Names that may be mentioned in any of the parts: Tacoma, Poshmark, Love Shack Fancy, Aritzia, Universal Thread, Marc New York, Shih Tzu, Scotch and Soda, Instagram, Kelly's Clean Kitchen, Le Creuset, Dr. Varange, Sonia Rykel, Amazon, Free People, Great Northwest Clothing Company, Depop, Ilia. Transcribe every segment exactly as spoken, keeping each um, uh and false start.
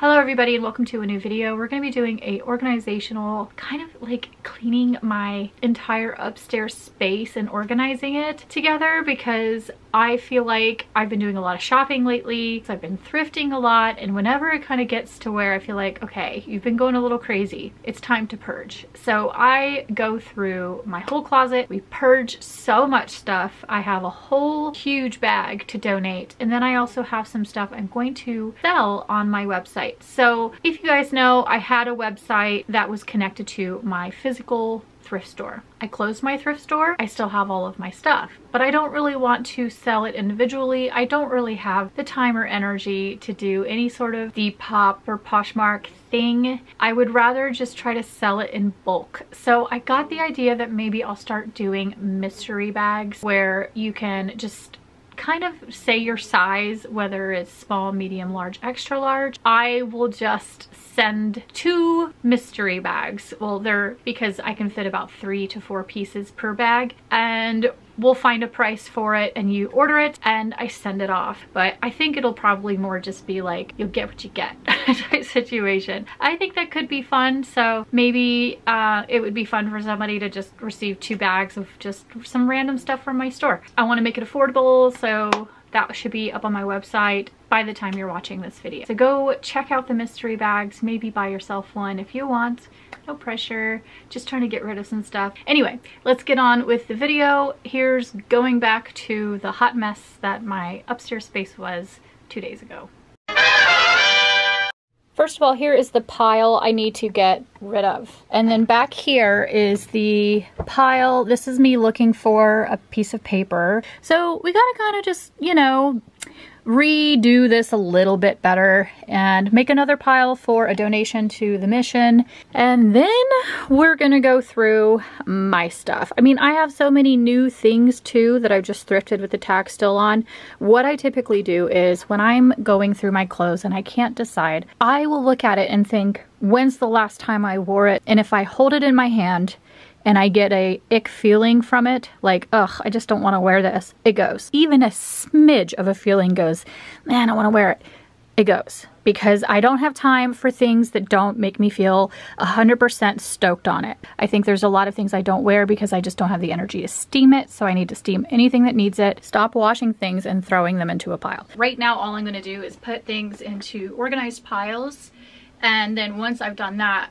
Hello everybody and welcome to a new video. We're going to be doing a organizational kind of like cleaning my entire upstairs space and organizing it together, because I feel like I've been doing a lot of shopping lately, so I've been thrifting a lot, and whenever it kind of gets to where I feel like, okay, you've been going a little crazy, it's time to purge. So I go through my whole closet, we purge so much stuff. I have a whole huge bag to donate, and then I also have some stuff I'm going to sell on my website. So if you guys know, I had a website that was connected to my physical thrift store. I closed my thrift store. I still have all of my stuff, but I don't really want to sell it individually. I don't really have the time or energy to do any sort of Depop or Poshmark thing. I would rather just try to sell it in bulk. So I got the idea that maybe I'll start doing mystery bags where you can just kind of say your size, whether it's small, medium, large, extra large. I will just send two mystery bags. Well, they're, because I can fit about three to four pieces per bag, and we'll find a price for it and you order it and I send it off. But I think it'll probably more just be like, you'll get what you get type situation. I think that could be fun. So maybe uh, it would be fun for somebody to just receive two bags of just some random stuff from my store. I want to make it affordable, so that should be up on my website by the time you're watching this video. So go check out the mystery bags, maybe buy yourself one if you want. No pressure, just trying to get rid of some stuff. Anyway, let's get on with the video. Here's going back to the hot mess that my upstairs space was two days ago. First of all, here is the pile I need to get rid of. And then back here is the pile. This is me looking for a piece of paper. So we gotta kind of just, you know, redo this a little bit better and make another pile for a donation to the mission. And then we're gonna go through my stuff. I mean, I have so many new things too that I've just thrifted with the tag still on. What I typically do is when I'm going through my clothes and I can't decide, I will look at it and think, when's the last time I wore it? And if I hold it in my hand and I get a ick feeling from it, like, ugh, I just don't want to wear this, it goes. Even a smidge of a feeling goes, man, I want to wear it, it goes. Because I don't have time for things that don't make me feel one hundred percent stoked on it. I think there's a lot of things I don't wear because I just don't have the energy to steam it, so I need to steam anything that needs it. Stop washing things and throwing them into a pile. Right now, all I'm gonna do is put things into organized piles, and then once I've done that,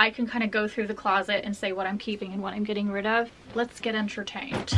I can kind of go through the closet and say what I'm keeping and what I'm getting rid of. Let's get entertained.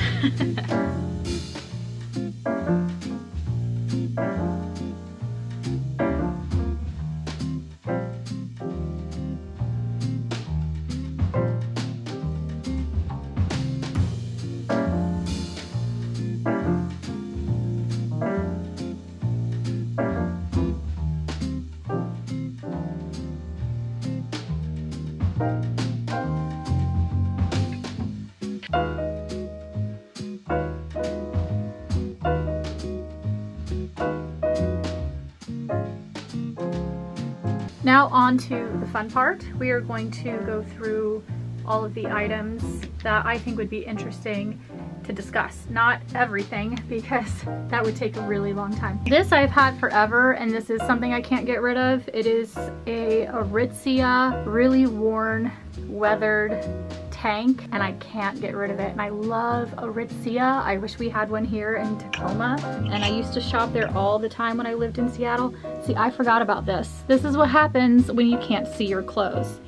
Now on to the fun part. We are going to go through all of the items that I think would be interesting to discuss. Not everything, because that would take a really long time. This I've had forever, and this is something I can't get rid of. It is a Aritzia, really worn, weathered tank, and I can't get rid of it. And I love Aritzia. I wish we had one here in Tacoma, and I used to shop there all the time when I lived in Seattle. See, I forgot about this. This is what happens when you can't see your clothes.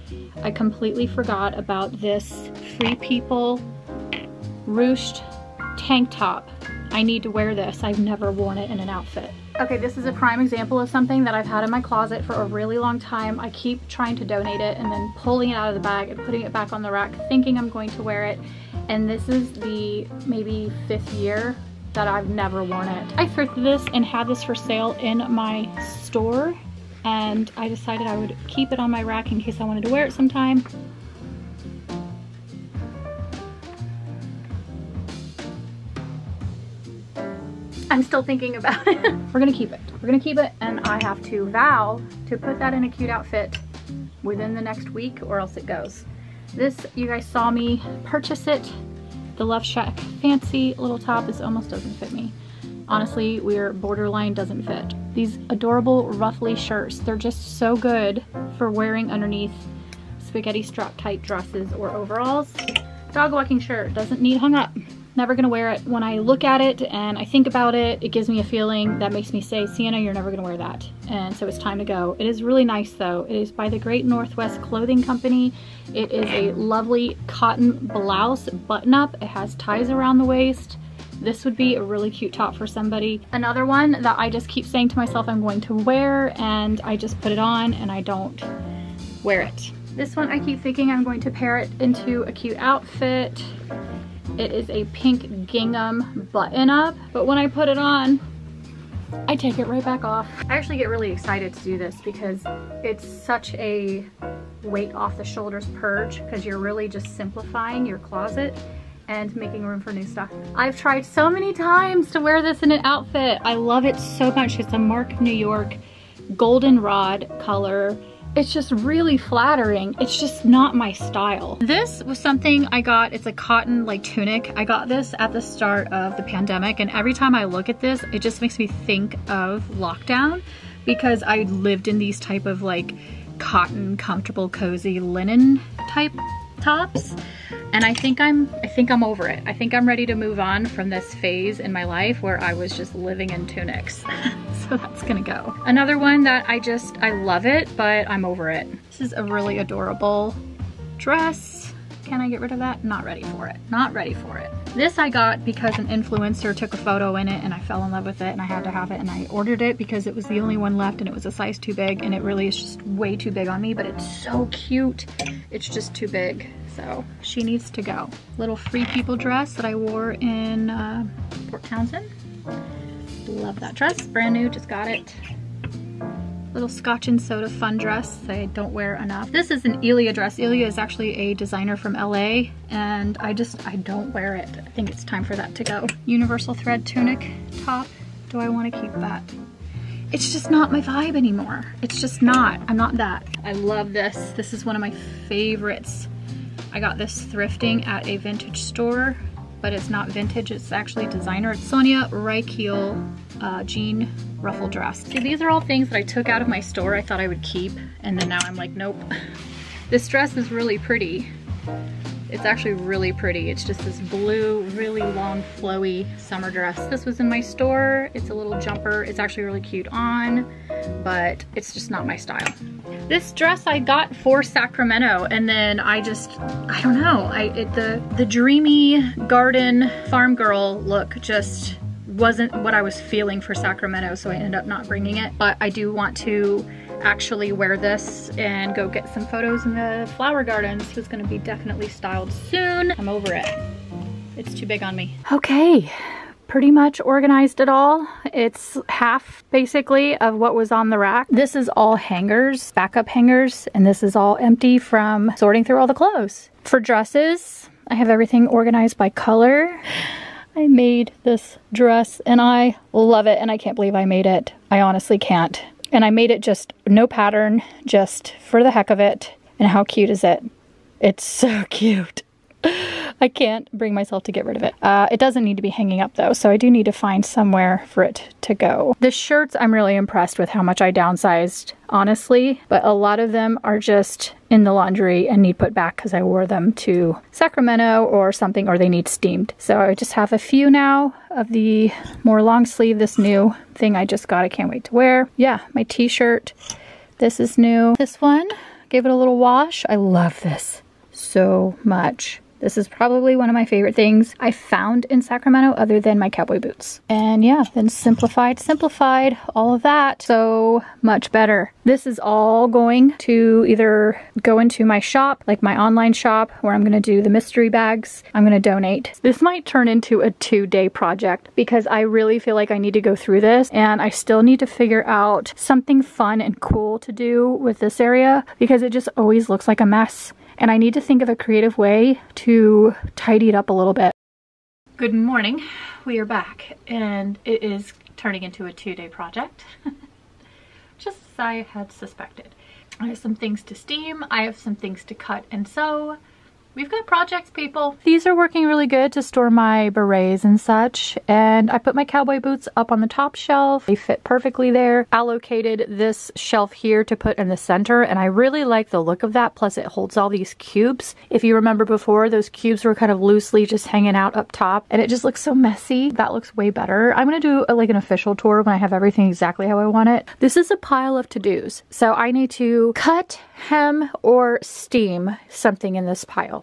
I completely forgot about this Free People ruched tank top. I need to wear this. I've never worn it in an outfit. Okay, this is a prime example of something that I've had in my closet for a really long time. I keep trying to donate it and then pulling it out of the bag and putting it back on the rack thinking I'm going to wear it. And this is the maybe fifth year that I've never worn it. I thrifted this and had this for sale in my store, and I decided I would keep it on my rack in case I wanted to wear it sometime. I'm still thinking about it. We're gonna keep it. We're gonna keep it, and I have to vow to put that in a cute outfit within the next week or else it goes. This, you guys saw me purchase it. The Love Shack Fancy little top. This almost doesn't fit me. honestly, we're borderline doesn't fit. These adorable ruffly shirts, they're just so good for wearing underneath spaghetti strap type dresses or overalls. Dog walking shirt, doesn't need hung up. Never gonna wear it. When I look at it and I think about it, it gives me a feeling that makes me say, Sienna, you're never gonna wear that. And so it's time to go. It is really nice though. It is by the Great Northwest Clothing Company. It is a lovely cotton blouse button up. It has ties around the waist. This would be a really cute top for somebody. Another one that I just keep saying to myself I'm going to wear, and I just put it on and I don't wear it. This one I keep thinking I'm going to pair it into a cute outfit. It is a pink gingham button up, but when I put it on, I take it right back off. I actually get really excited to do this because it's such a weight off the shoulders purge, because you're really just simplifying your closet and making room for new stuff. I've tried so many times to wear this in an outfit. I love it so much. It's a Marc New York goldenrod color. It's just really flattering. It's just not my style. This was something I got. It's a cotton like tunic. I got this at the start of the pandemic, and every time I look at this, it just makes me think of lockdown, because I lived in these type of like cotton, comfortable, cozy linen type tops. And I think I'm I think I'm over it. I think I'm ready to move on from this phase in my life where I was just living in tunics. So that's gonna go. Another one that I just, I love it, but I'm over it. This is a really adorable dress. Can I get rid of that? Not ready for it. Not ready for it. This I got because an influencer took a photo in it and I fell in love with it and I had to have it, and I ordered it because it was the only one left and it was a size too big, and it really is just way too big on me, but it's so cute. It's just too big. So she needs to go. Little Free People dress that I wore in uh, Port Townsend. Love that dress, brand new, just got it. Little Scotch and Soda fun dress that I don't wear enough. This is an Ilia dress. Ilia is actually a designer from L A, and I just, I don't wear it. I think it's time for that to go. Universal Thread tunic top. Do I want to keep that? It's just not my vibe anymore. It's just not, I'm not that. I love this. This is one of my favorites. I got this thrifting at a vintage store, but it's not vintage, it's actually designer. It's Sonia Rykel uh, jean ruffle dress. See, these are all things that I took out of my store I thought I would keep, and then now I'm like, nope. This dress is really pretty. It's actually really pretty. It's just this blue, really long, flowy summer dress. This was in my store. It's a little jumper. It's actually really cute on, but it's just not my style. This dress I got for Sacramento, and then I just, I don't know. I it, the, the dreamy garden farm girl look just wasn't what I was feeling for Sacramento, so I ended up not bringing it. But I do want to actually wear this and go get some photos in the flower garden. This is gonna be definitely styled soon. I'm over it. It's too big on me. Okay, pretty much organized it all. It's half basically of what was on the rack. This is all hangers, backup hangers, and this is all empty from sorting through all the clothes. For dresses, I have everything organized by color. I made this dress and I love it, and I can't believe I made it. I honestly can't. And I made it just no pattern, just for the heck of it. And how cute is it? It's so cute. I can't bring myself to get rid of it. Uh, it doesn't need to be hanging up though, so I do need to find somewhere for it to go. The shirts, I'm really impressed with how much I downsized, honestly, but a lot of them are just in the laundry and need put back because I wore them to Sacramento or something, or they need steamed. So I just have a few now of the more long sleeve, this new thing I just got, I can't wait to wear. Yeah, my t-shirt, this is new. This one, gave it a little wash. I love this so much. This is probably one of my favorite things I found in Sacramento other than my cowboy boots. And yeah, then simplified, simplified, all of that. So much better. This is all going to either go into my shop, like my online shop, where I'm gonna do the mystery bags. I'm gonna donate. This might turn into a two-day project because I really feel like I need to go through this, and I still need to figure out something fun and cool to do with this area because it just always looks like a mess. And I need to think of a creative way to tidy it up a little bit. Good morning, we are back, and it is turning into a two-day project, just as I had suspected. I have some things to steam, I have some things to cut and sew, We've got projects, people. These are working really good to store my berets and such. And I put my cowboy boots up on the top shelf. They fit perfectly there. Allocated this shelf here to put in the center. And I really like the look of that. Plus it holds all these cubes. If you remember before, those cubes were kind of loosely just hanging out up top. And it just looks so messy. That looks way better. I'm going to do a, like an official tour when I have everything exactly how I want it. This is a pile of to-dos. So I need to cut, hem, or steam something in this pile.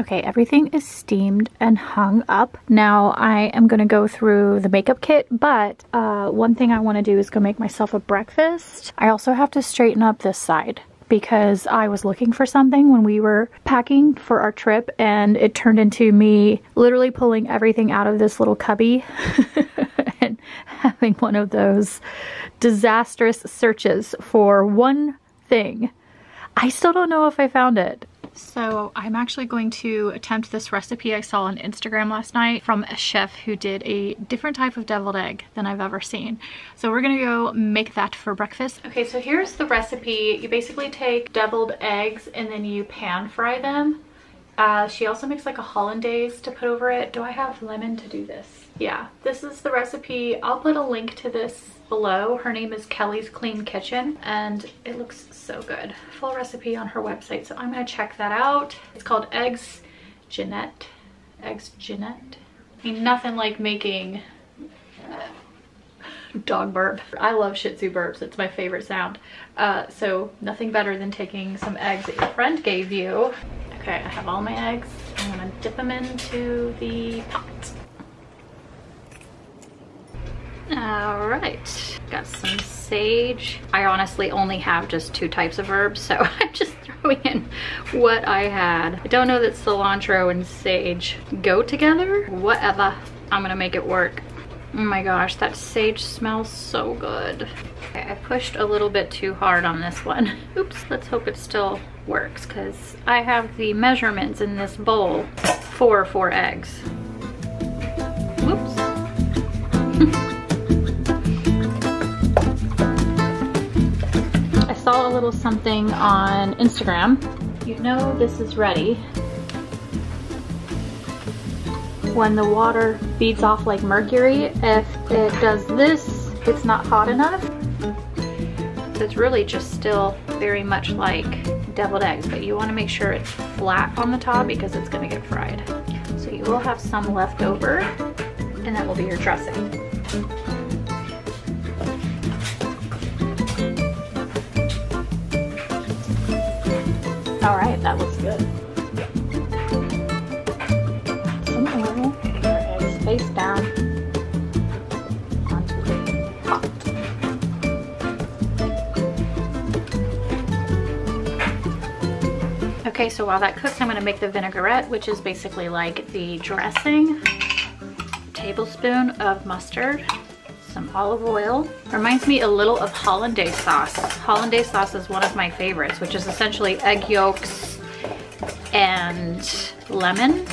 Okay, everything is steamed and hung up. Now I am gonna go through the makeup kit, but uh, one thing I wanna do is go make myself a breakfast. I also have to straighten up this side because I was looking for something when we were packing for our trip and it turned into me literally pulling everything out of this little cubby. And having one of those disastrous searches for one thing. I still don't know if I found it. So I'm actually going to attempt this recipe I saw on Instagram last night from a chef who did a different type of deviled egg than I've ever seen. So we're gonna go make that for breakfast. Okay, so here's the recipe. You basically take deviled eggs and then you pan fry them. Uh, she also makes like a hollandaise to put over it. Do I have lemon to do this? Yeah, this is the recipe. I'll put a link to this below. Her name is Kelly's Clean Kitchen and it looks so good. Full recipe on her website, so I'm gonna check that out. It's called Eggs Jeanette. Eggs Jeanette. I mean, nothing like making dog burp. I love Shih Tzu burps. It's my favorite sound. Uh, so nothing better than taking some eggs that your friend gave you. Okay, I have all my eggs. I'm gonna dip them into the pot. All right, got some sage. I honestly only have just two types of herbs, so I'm just throwing in what I had. I don't know that cilantro and sage go together. Whatever, I'm gonna make it work. Oh my gosh, that sage smells so good. Okay, I pushed a little bit too hard on this one. Oops, let's hope it still works because I have the measurements in this bowl for four eggs. Whoops. I saw a little something on Instagram. You know this is ready when the water beads off like mercury. If it does this, it's not hot enough. So it's really just still very much like deviled eggs, but you want to make sure it's flat on the top because it's going to get fried. So you will have some left over, and that will be your dressing. All right, that looks good. Face down onto the pot. Okay, so while that cooks, I'm going to make the vinaigrette, which is basically like the dressing. A tablespoon of mustard, some olive oil. Reminds me a little of hollandaise sauce. Hollandaise sauce is one of my favorites, which is essentially egg yolks and lemon.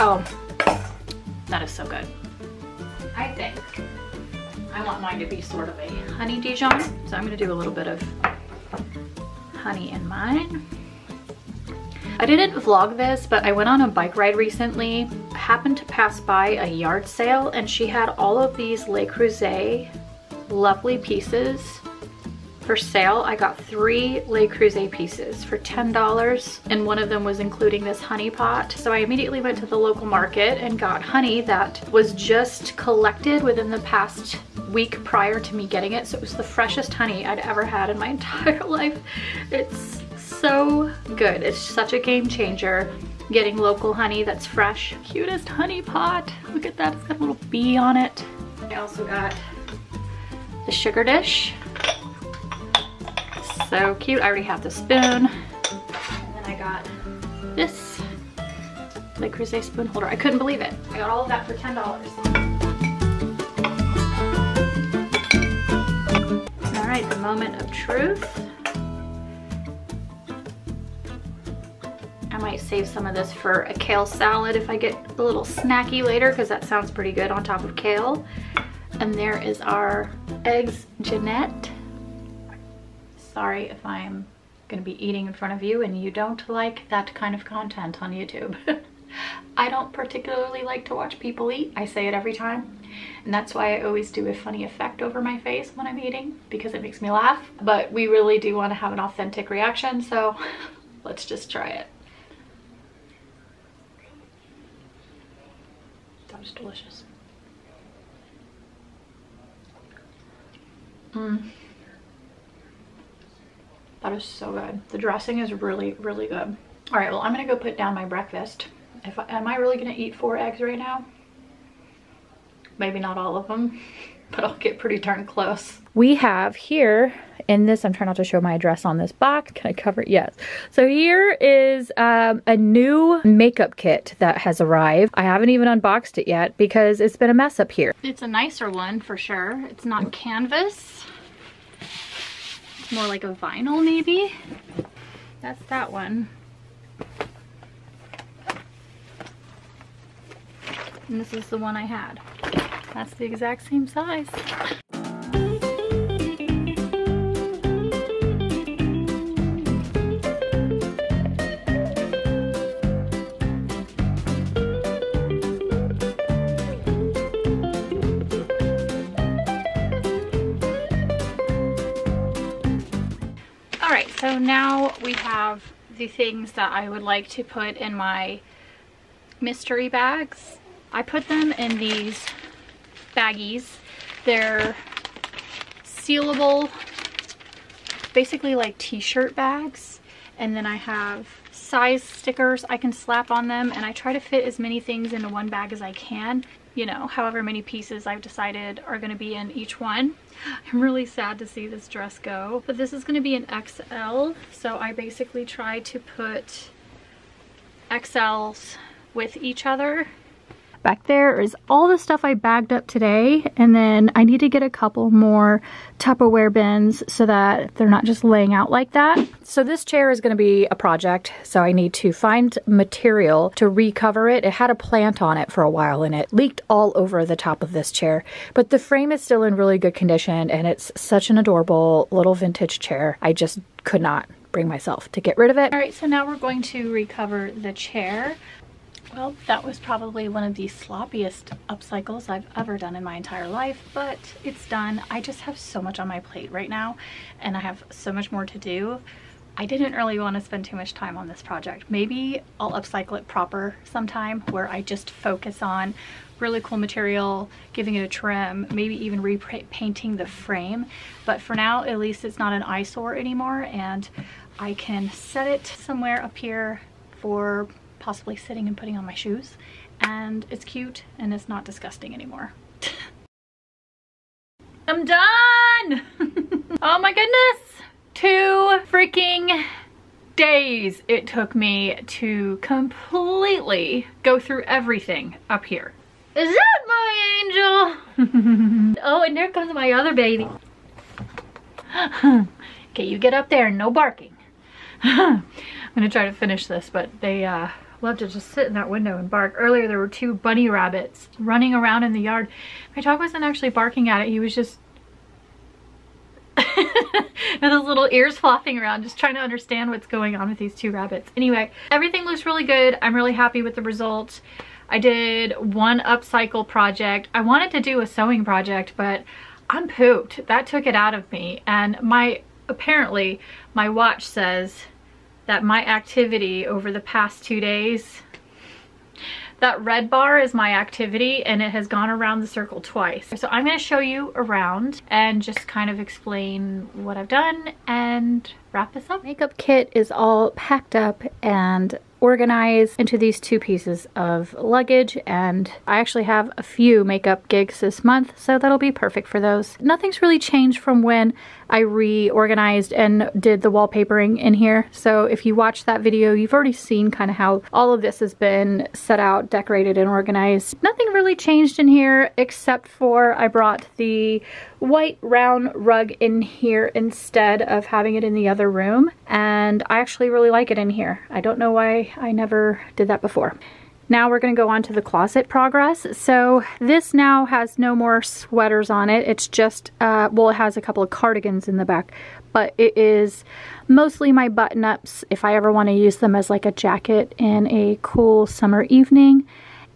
Oh, that is so good. I think I want mine to be sort of a honey Dijon, so I'm gonna do a little bit of honey in mine. I didn't vlog this, but I went on a bike ride recently. I happened to pass by a yard sale, and she had all of these Le Creuset lovely pieces for sale. I got three Le Creuset pieces for ten dollars, and one of them was including this honey pot. So I immediately went to the local market and got honey that was just collected within the past week prior to me getting it. So it was the freshest honey I'd ever had in my entire life. It's so good. It's such a game changer, getting local honey that's fresh. Cutest honey pot. Look at that, it's got a little bee on it. I also got the sugar dish. So cute. I already have the spoon. And then I got this Le Creuset spoon holder. I couldn't believe it. I got all of that for ten dollars. right, the moment of truth. I might save some of this for a kale salad if I get a little snacky later, because that sounds pretty good on top of kale. And there is our eggs Jeanette. Sorry if I'm gonna be eating in front of you and you don't like that kind of content on YouTube. I don't particularly like to watch people eat. I say it every time, and that's why I always do a funny effect over my face when I'm eating, because it makes me laugh. But we really do want to have an authentic reaction, so let's just try it. That was delicious. Mmm. That is so good. The dressing is really, really good. All right, well, I'm gonna go put down my breakfast. If I, am I really gonna eat four eggs right now? Maybe not all of them, but I'll get pretty darn close. We have here in this, I'm trying not to show my address on this box. Can I cover it? Yes. So here is um, a new makeup kit that has arrived. I haven't even unboxed it yet because it's been a mess up here. It's a nicer one for sure. It's not canvas. It's more like a vinyl maybe. That's that one. And this is the one I had. That's the exact same size. All right, so now we have the things that I would like to put in my mystery bags. I put them in these baggies. They're sealable, basically like t-shirt bags. And then I have size stickers I can slap on them, and I try to fit as many things into one bag as I can. You know, however many pieces I've decided are gonna be in each one. I'm really sad to see this dress go, but this is gonna be an X L. So I basically try to put X Ls with each other. Back there is all the stuff I bagged up today, and then I need to get a couple more Tupperware bins so that they're not just laying out like that. So this chair is going to be a project, so I need to find material to recover it. It had a plant on it for a while and it leaked all over the top of this chair, but the frame is still in really good condition and it's such an adorable little vintage chair. I just could not bring myself to get rid of it. All right, so now we're going to recover the chair. Well, that was probably one of the sloppiest upcycles I've ever done in my entire life, but it's done. I just have so much on my plate right now, and I have so much more to do. I didn't really want to spend too much time on this project. Maybe I'll upcycle it proper sometime, where I just focus on really cool material, giving it a trim, maybe even repainting the frame. But for now, at least it's not an eyesore anymore, and I can set it somewhere up here for possibly sitting and putting on my shoes, and it's cute and it's not disgusting anymore. I'm done. Oh my goodness, two freaking days it took me to completely go through everything up here. Is that my angel? Oh, and there comes my other baby. Okay, you get up there and no barking. I'm gonna try to finish this, but they uh love to just sit in that window and bark. Earlier there were two bunny rabbits running around in the yard. My dog wasn't actually barking at it, he was just with his little ears flopping around, just trying to understand what's going on with these two rabbits. Anyway, everything looks really good. I'm really happy with the result. I did one upcycle project. I wanted to do a sewing project, but I'm pooped. That took it out of me, and my apparently my watch says that my activity over the past two days, that red bar is my activity, and it has gone around the circle twice. So I'm gonna show you around and just kind of explain what I've done and wrap this up. Makeup kit is all packed up and organized into these two pieces of luggage, and I actually have a few makeup gigs this month, so that'll be perfect for those. Nothing's really changed from when I reorganized and did the wallpapering in here. So if you watch that video, you've already seen kind of how all of this has been set out, decorated, and organized. Nothing really changed in here except for I brought the white round rug in here instead of having it in the other room, and I actually really like it in here. I don't know why I never did that before. Now we're going to go on to the closet progress. So this now has no more sweaters on it. It's just, uh, well, it has a couple of cardigans in the back, but it is mostly my button-ups if I ever want to use them as like a jacket in a cool summer evening,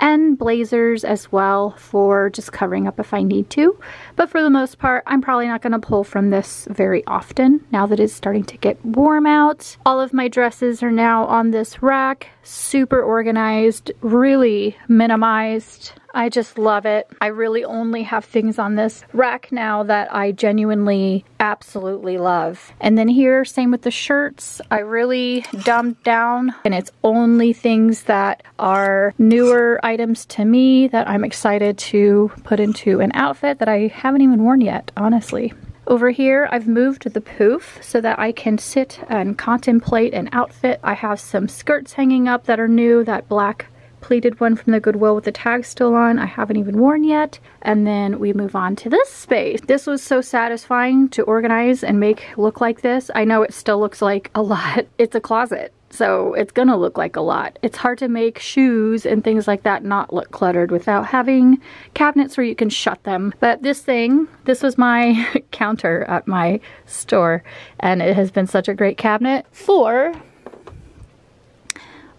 and blazers as well for just covering up if I need to. But for the most part, I'm probably not going to pull from this very often now that it's starting to get warm out. All of my dresses are now on this rack, super organized, really minimized. I just love it. I really only have things on this rack now that I genuinely absolutely love. And then here, same with the shirts. I really dumbed down, and it's only things that are newer items to me that I'm excited to put into an outfit that I haven't even worn yet, honestly. Over here, I've moved the pouf so that I can sit and contemplate an outfit. I have some skirts hanging up that are new, that black pleated one from the Goodwill with the tag still on. I haven't even worn yet. And then we move on to this space. This was so satisfying to organize and make look like this. I know it still looks like a lot. It's a closet, so it's gonna look like a lot. It's hard to make shoes and things like that not look cluttered without having cabinets where you can shut them. But this thing, this was my counter at my store, and it has been such a great cabinet for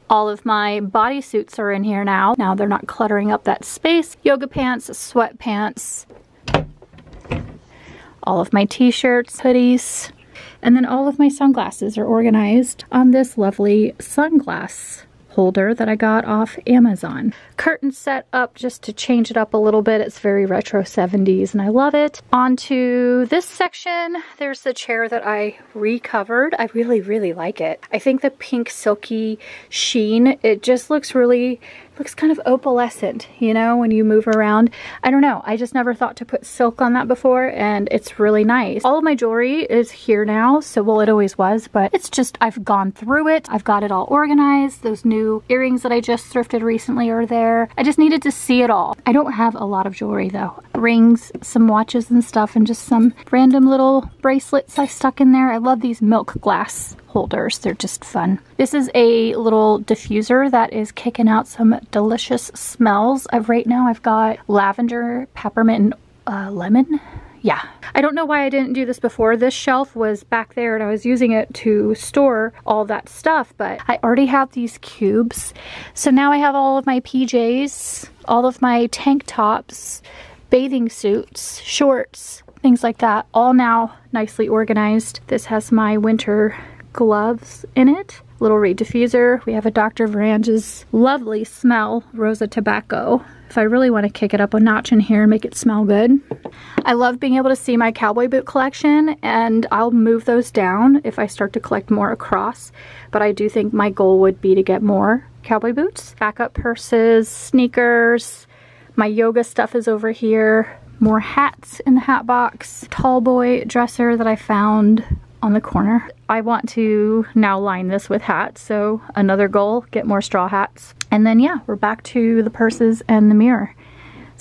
all of my bodysuits are in here now. Now they're not cluttering up that space. Yoga pants, sweatpants, all of my t-shirts, hoodies, and then all of my sunglasses are organized on this lovely sunglass holder that I got off Amazon. Curtain set up just to change it up a little bit. It's very retro seventies and I love it. Onto this section, there's the chair that I recovered. I really, really like it. I think the pink silky sheen, it just looks really, looks kind of opalescent, you know, when you move around. I don't know, I just never thought to put silk on that before, and it's really nice. All of my jewelry is here now, so, well, it always was, but it's just, I've gone through it. I've got it all organized. Those new earrings that I just thrifted recently are there. I just needed to see it all. I don't have a lot of jewelry though. Rings, some watches and stuff, and just some random little bracelets I stuck in there. I love these milk glass holders. They're just fun. This is a little diffuser that is kicking out some delicious smells. I've, right now I've got lavender, peppermint, and uh, lemon. Yeah. I don't know why I didn't do this before. This shelf was back there and I was using it to store all that stuff, but I already have these cubes. So now I have all of my P Js, all of my tank tops, bathing suits, shorts, things like that, all now nicely organized. This has my winter gloves in it. Little reed diffuser. We have a Doctor Varange's lovely smell, Rosa tobacco. If I really want to kick it up a notch in here and make it smell good. I love being able to see my cowboy boot collection, and I'll move those down if I start to collect more across, but I do think my goal would be to get more cowboy boots. Backup purses, sneakers, my yoga stuff is over here, more hats in the hat box, tall boy dresser that I found on the corner. I want to now line this with hats, so another goal, get more straw hats. And then yeah, we're back to the purses and the mirror.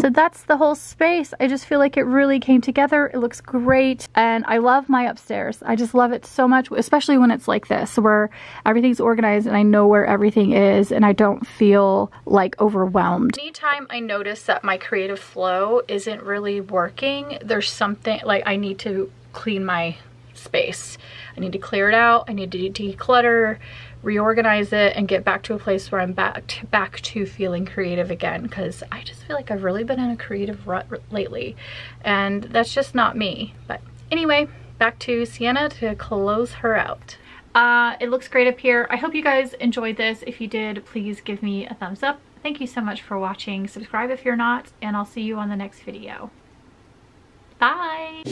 So that's the whole space. I just feel like it really came together. It looks great, and I love my upstairs. I just love it so much, especially when it's like this where everything's organized and I know where everything is and I don't feel like overwhelmed. Anytime I notice that my creative flow isn't really working, there's something like I need to clean my space. I need to clear it out. I need to declutter, reorganize it, and get back to a place where I'm back to, back to feeling creative again, because I just feel like I've really been in a creative rut lately, and that's just not me. But anyway, back to Sienna to close her out. Uh, it looks great up here. I hope you guys enjoyed this. If you did, please give me a thumbs up. Thank you so much for watching. Subscribe if you're not, and I'll see you on the next video. Bye!